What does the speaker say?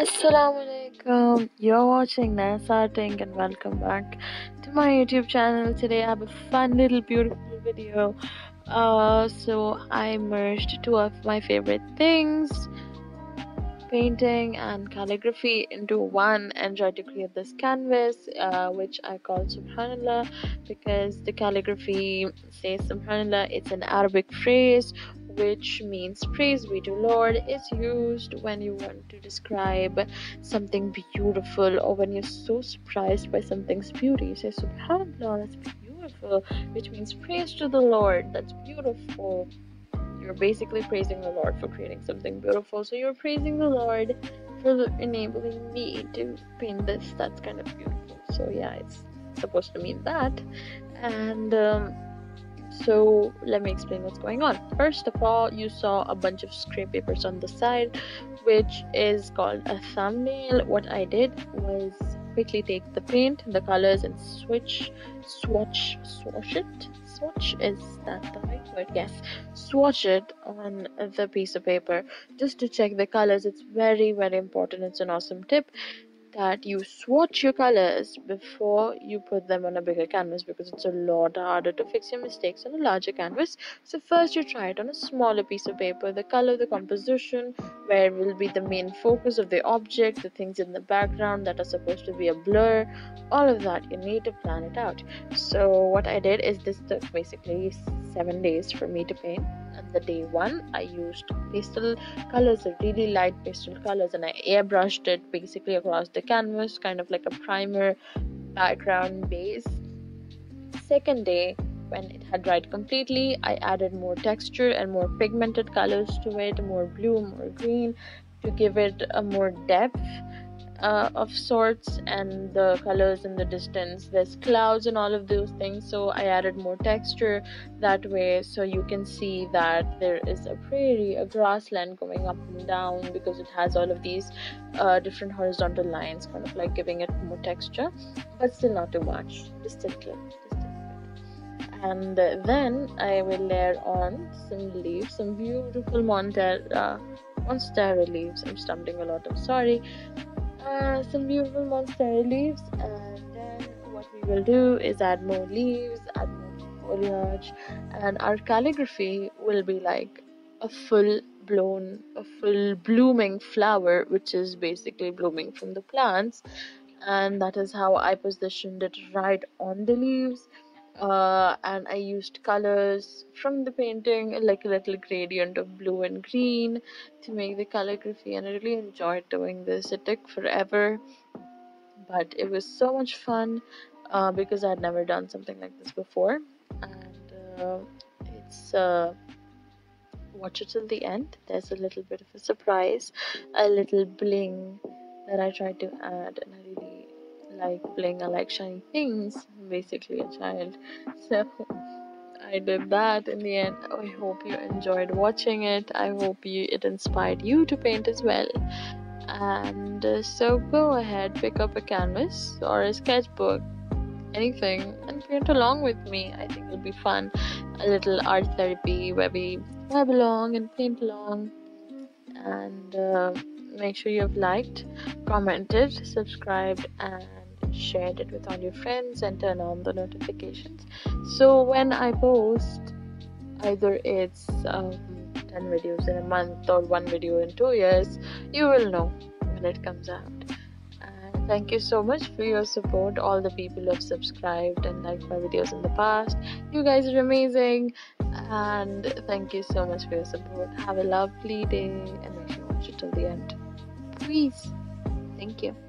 Assalamualaikum. You're watching Nasa Ting and welcome back to my YouTube channel. Today I have a fun little beautiful video. So I merged two of my favorite things, painting and calligraphy, into one and tried to create this canvas which I call Subhanallah, because the calligraphy says Subhanallah. It's an Arabic phrase which means praise be to Lord. It's used when you want to describe something beautiful or when you're so surprised by something's beauty. You say Subhanallah, that's beautiful, which means praise to the Lord, that's beautiful. You're basically praising the Lord for creating something beautiful. So you're praising the Lord for enabling me to paint this. That's kind of beautiful. So yeah, it's supposed to mean that. And so let me explain what's going on. First of all, you saw a bunch of scrap papers on the side, which is called a thumbnail. What I did was quickly take the paint, the colors, and swatch it. Swatch, is that the right word? Yes, swatch it on the piece of paper just to check the colors. It's very, very important. It's an awesome tip that you swatch your colors before you put them on a bigger canvas, because it's a lot harder to fix your mistakes on a larger canvas. So first you try it on a smaller piece of paper. The color, the composition, where will be the main focus of the object, the things in the background that are supposed to be a blur, all of that, you need to plan it out. So what I did is, this took basically 7 days for me to paint. And the day one, I used pastel colors, really light pastel colors, and I airbrushed it basically across the canvas, kind of like a primer background base. Second day, when it had dried completely, I added more texture and more pigmented colors to it, more blue, more green, to give it a more depth of sorts. And the colors in the distance, there's clouds and all of those things, so I added more texture that way, so you can see that there is a prairie, a grassland going up and down, because it has all of these different horizontal lines, kind of like giving it more texture, but still not too much, just a little bit. And then I will layer on some leaves, some beautiful monstera leaves. I'm stumbling a lot, I'm sorry. Some beautiful monstera leaves. And then what we will do is add more leaves, add more foliage, and our calligraphy will be like a full blooming flower, which is basically blooming from the plants. And that is how I positioned it right on the leaves. And I used colors from the painting, like a little gradient of blue and green, to make the calligraphy, and I really enjoyed doing this. It took forever, but it was so much fun because I had never done something like this before. And watch it till the end. There's a little bit of a surprise, a little bling that I tried to add, and I really like bling. I like shiny things. I'm basically a child, so I did that in the end. I hope you enjoyed watching it. I hope it inspired you to paint as well. And so go ahead, pick up a canvas or a sketchbook, anything, and paint along with me. I think it'll be fun, a little art therapy where we vibe along and paint along. And make sure you have liked, commented, subscribed, and shared it with all your friends, and turn on the notifications, so when I post, either it's 10 videos in a month or one video in 2 years, you will know when it comes out. And thank you so much for your support, all the people who have subscribed and liked my videos in the past. You guys are amazing, and thank you so much for your support. Have a lovely day, and make sure you watch it till the end. Please. Thank you.